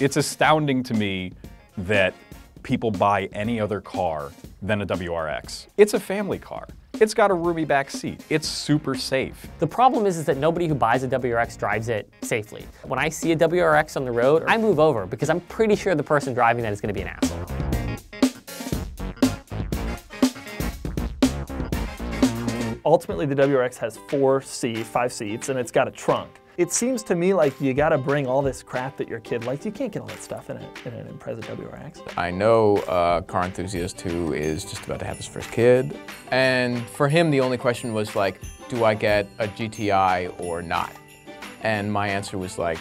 It's astounding to me that people buy any other car than a WRX. It's a family car. It's got a roomy back seat. It's super safe. The problem is that nobody who buys a WRX drives it safely. When I see a WRX on the road, I move over because I'm pretty sure the person driving that is going to be an asshole. Ultimately, the WRX has five seats, and it's got a trunk. It seems to me like you gotta bring all this crap that your kid likes. You can't get all that stuff in an Impreza WRX. I know a car enthusiast who is just about to have his first kid. And for him, the only question was like, do I get a GTI or not? And my answer was like,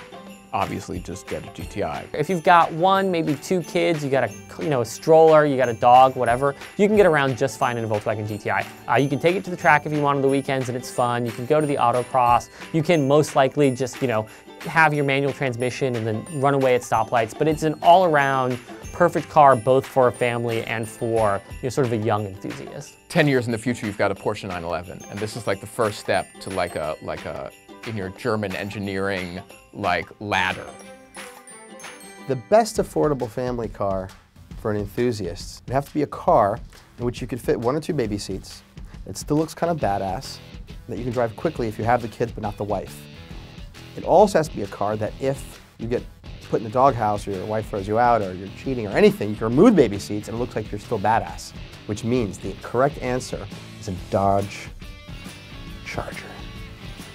obviously just get a GTI. If you've got one, maybe two kids, you got a, a stroller, you got a dog, whatever, you can get around just fine in a Volkswagen GTI. You can take it to the track if you want on the weekends and it's fun. You can go to the autocross. You can most likely just, have your manual transmission and then run away at stoplights, but it's an all-around perfect car both for a family and for sort of a young enthusiast. 10 years in the future, you've got a Porsche 911, and this is like the first step to like a in your German engineering ladder. The best affordable family car for an enthusiast would have to be a car in which you could fit one or two baby seats, that still looks kind of badass, that you can drive quickly if you have the kids but not the wife. It also has to be a car that if you get put in the doghouse or your wife throws you out or you're cheating or anything, you can remove baby seats and it looks like you're still badass, which means the correct answer is a Dodge Charger.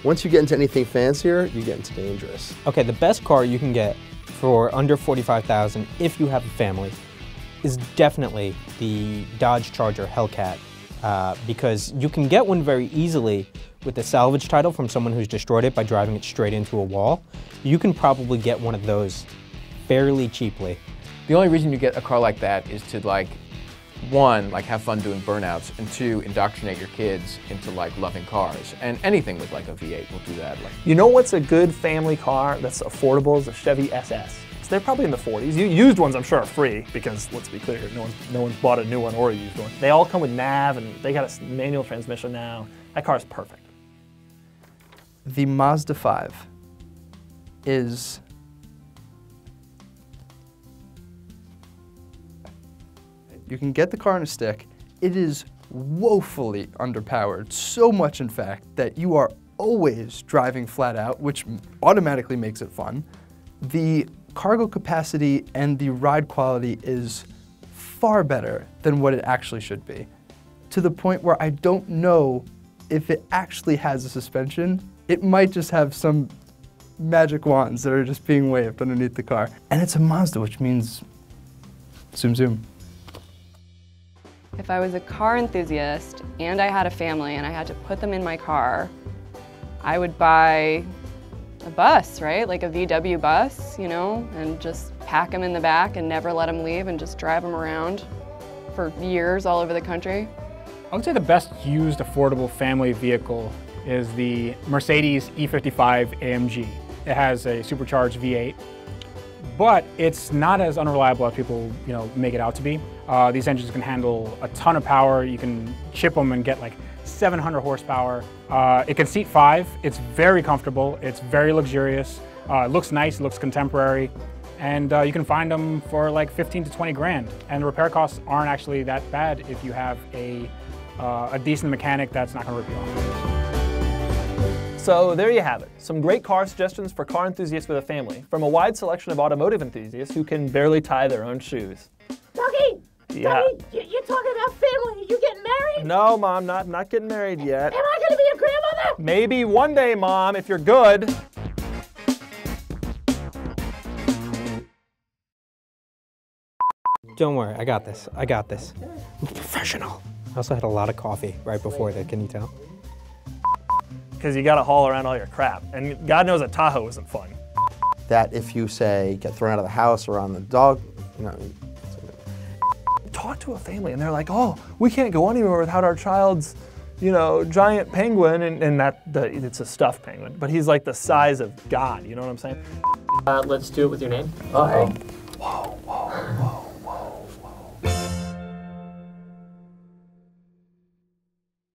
Once you get into anything fancier, you get into dangerous. Okay, the best car you can get for under $45,000 if you have a family is definitely the Dodge Charger Hellcat because you can get one very easily with a salvage title from someone who's destroyed it by driving it straight into a wall. You can probably get one of those fairly cheaply. The only reason you get a car like that is to one, have fun doing burnouts, and two, indoctrinate your kids into loving cars. And anything with a V8 will do that. You know what's a good family car that's affordable is a Chevy SS. So they're probably in the 40s. Used ones I'm sure are free because let's be clear, no one's bought a new one or a used one. They all come with nav and they got a manual transmission now. That car's perfect. The Mazda 5 is you can get the car on a stick. It is woefully underpowered, so much in fact that you are always driving flat out, which automatically makes it fun. The cargo capacity and the ride quality is far better than what it actually should be, to the point where I don't know if it actually has a suspension. It might just have some magic wands that are just being waved underneath the car. And it's a Mazda, which means zoom zoom. If I was a car enthusiast and I had a family and I had to put them in my car, I would buy a bus, right? Like a VW bus, and just pack them in the back and never let them leave and just drive them around for years all over the country. I would say the best used affordable family vehicle is the Mercedes E55 AMG. It has a supercharged V8. But it's not as unreliable as people, make it out to be. These engines can handle a ton of power. You can chip them and get 700 horsepower. It can seat 5. It's very comfortable. It's very luxurious. It looks nice. It looks contemporary. And you can find them for 15 to 20 grand. And the repair costs aren't actually that bad if you have a decent mechanic that's not going to rip you off. So there you have it, some great car suggestions for car enthusiasts with a family, from a wide selection of automotive enthusiasts who can barely tie their own shoes. Dougie! Yeah. Dougie, you're talking about family. You getting married? No, Mom, not getting married yet. Am I going to be a grandmother? Maybe one day, Mom, if you're good. Don't worry, I got this. I got this. I'm a professional. I also had a lot of coffee right before that, can you tell? Because you got to haul around all your crap. And God knows a Tahoe isn't fun. That if you, say, get thrown out of the house or on the dog, Talk to a family and they're like, oh, we can't go anywhere without our child's, giant penguin. It's a stuffed penguin. But he's like the size of God, you know what I'm saying? Let's do it with your name. Uh-oh. Whoa.